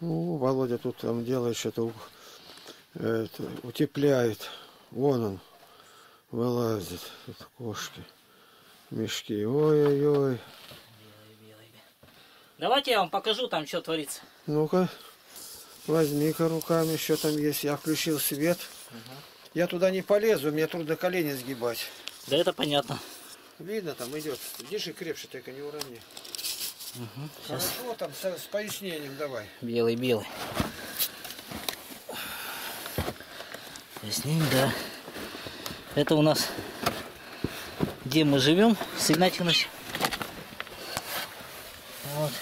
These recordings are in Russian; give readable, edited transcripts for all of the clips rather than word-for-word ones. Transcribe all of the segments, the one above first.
Ну, Володя тут там делает что-то, утепляет. Вон он вылазит. Тут кошки, мешки. Ой-ой-ой. Давайте я вам покажу, там что творится. Ну-ка, возьми-ка руками, что там есть. Я включил свет. Угу. Я туда не полезу, мне трудно колени сгибать. Да это понятно. Видно, там идет. Держи крепче, только не уровни. Угу, хорошо, там с пояснением давай. Белый-белый. Пояснение, да. Это у нас, где мы живем, с Игнатием. Вот.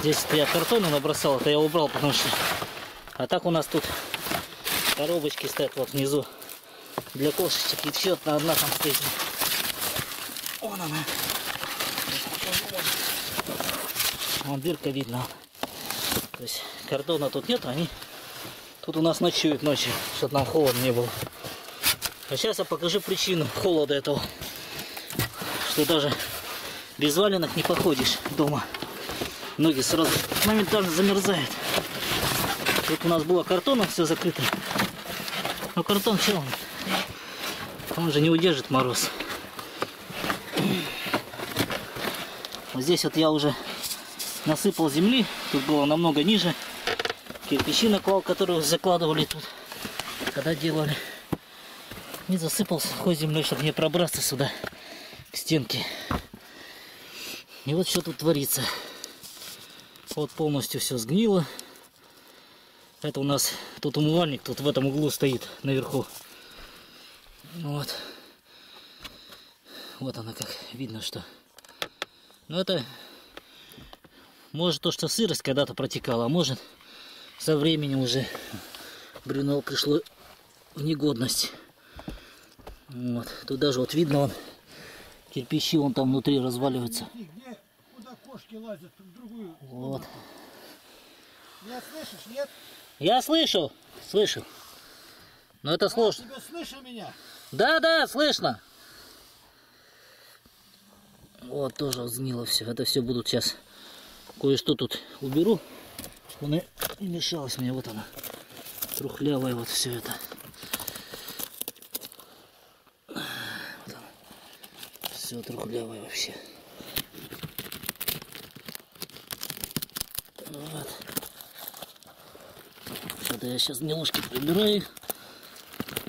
Здесь я картону набросал, это я убрал, потому что... А так у нас тут коробочки стоят вот внизу. Для кошечек и еще одна там стоит. Вон она. Вон дырка видно. То есть кордона тут нет, они тут у нас ночуют ночью, чтобы нам холодно не было. А сейчас я покажу причину холода этого. Что даже без валенок не походишь дома. Ноги сразу моментально замерзают. Тут у нас было картоном все закрыто. Но картон чего? Он же не удержит мороз. Здесь вот я уже насыпал земли, тут было намного ниже. Кирпичи наклал, которые закладывали тут, когда делали. И засыпал сухой землей, чтобы не пробраться сюда, к стенке. И вот что тут творится. Вот полностью все сгнило. Это у нас тут умывальник, тут в этом углу стоит, наверху. Вот. Вот она как, видно, что... Но это, может, то, что сырость когда-то протекала, а может, со временем уже брюнел пришло в негодность. Вот. Тут даже вот видно, вон, кирпичи вон там внутри разваливаются. Где, куда кошки лазят, в другую. Вот. Меня слышишь, нет? Я слышал, слышу. Но это сложно. Тебя слышал меня? Да, да, слышно. Вот, тоже сгнило все. Это все будут сейчас. Кое-что тут уберу. Чтобы она не мешалась мне. Вот она. Трухлявая вот все это. Вот она. Все трухлявое вообще. Вот. Что-то я сейчас гнилушки прибираю.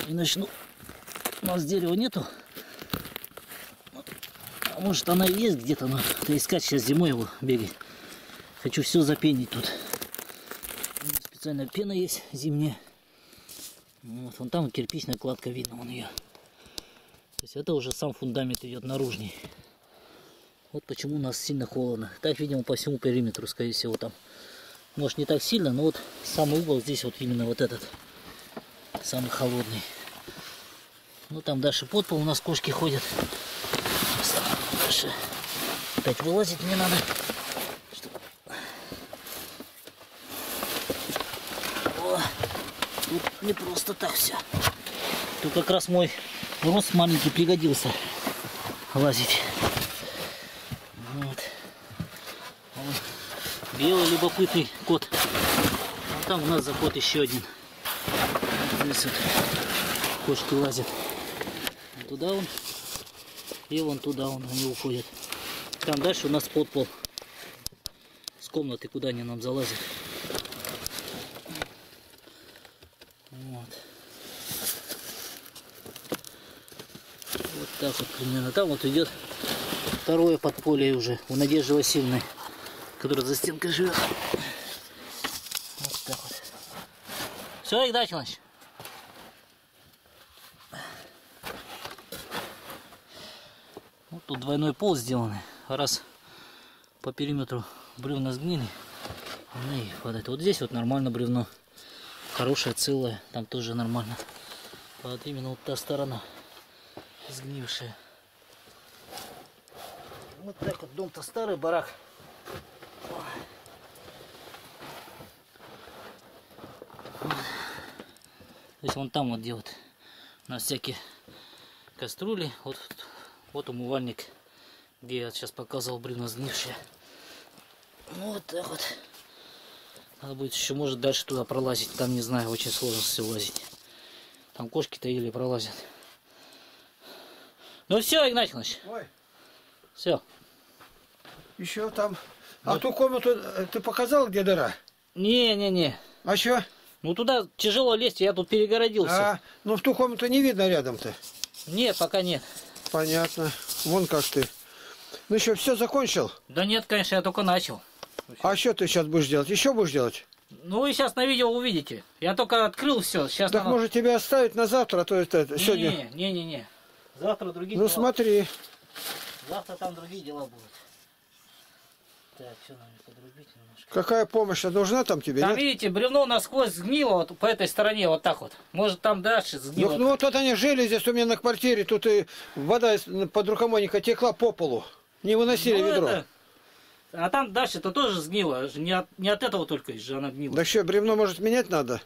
И начну. У нас дерева нету. Может, она и есть где-то, но искать сейчас зимой его бегать. Хочу все запенить тут. Специальная пена есть зимняя. Вот, вон там кирпичная кладка, видно вон ее. То есть это уже сам фундамент идет наружней. Вот почему у нас сильно холодно. Так, видимо, по всему периметру, скорее всего, там. Может, не так сильно, но вот самый угол здесь вот именно вот этот. Самый холодный. Ну, там дальше под пол у нас кошки ходят. Опять вылазить мне надо. О, тут не просто так все. Тут как раз мой рост маленький пригодился лазить. Вот. Белый любопытный кот. А там у нас за кот еще один. Здесь вот кошки лазят. А туда он. И вон туда он, они уходят. Там дальше у нас подпол. С комнаты, куда они нам залазят. Вот. Вот так вот примерно. Там вот идет второе подполье уже. У Надежды Васильевны, которая за стенкой живет. Вот так вот. Все, Игнатий Лапкин. Тут двойной пол сделаны, раз по периметру бревна сгнили, и хватает. Вот здесь вот нормально бревно, хорошее, целое, там тоже нормально. Вот именно вот та сторона сгнившая. Вот так вот, дом-то старый, барак. То есть вон там вот делают у нас всякие кастрюли. Вот умывальник, где я сейчас показывал бревно сгнившее. Ну вот так вот. Надо будет еще, может, дальше туда пролазить. Там, не знаю, очень сложно все лазить. Там кошки-то еле пролазят. Ну все, Игнатий Иванович. Ой. Все. Еще там. А вот ту комнату ты показал, где дыра? Не. А что? Ну туда тяжело лезть, я тут перегородился. А, ну в ту комнату не видно рядом-то? Нет, пока нет. Понятно. Вон как ты. Ну что, все закончил? Да нет, конечно, я только начал. А что ты сейчас будешь делать? Еще будешь делать? Ну вы сейчас на видео увидите. Я только открыл все. Сейчас так оно... может тебя оставить на завтра, а то это сегодня. Не. Завтра другие дела. Ну смотри. Завтра там другие дела будут. Так, все, надо подрубить немножко. Какая помощь нужна там тебе? Там, нет? Видите, бревно насквозь сгнило вот по этой стороне, вот так вот. Может там дальше сгнило. Ну вот тут они жили здесь у меня на квартире, тут и вода под рукомойника текла по полу. Не выносили ведро. Это... А там дальше-то тоже сгнило. Не от этого только же она гнила. Да что, бревно может менять надо?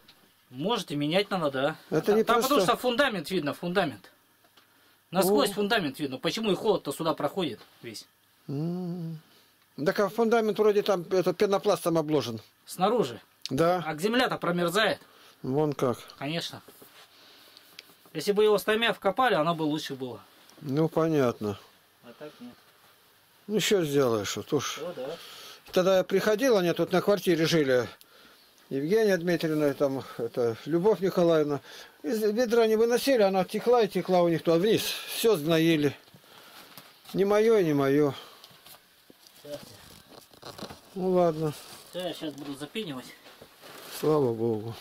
Может и менять надо, да. Это не там просто... потому что фундамент видно, фундамент. Насквозь фундамент видно. Почему и холод-то сюда проходит весь? Так а фундамент вроде там это, пенопластом обложен. Снаружи? Да. А земля-то промерзает. Вон как. Конечно. Если бы его стамя вкопали, она бы лучше была. Ну понятно. А так нет. Ну что сделаешь, вот уж. О, да. Тогда я приходил, они тут на квартире жили. Евгения Дмитриевна, там, это, Любовь Николаевна. Из ведра не выносили, она текла и текла у них туда вниз. Все сгноили. Не мое и не мое. Ну ладно. Да, я сейчас буду запенивать. Слава Богу.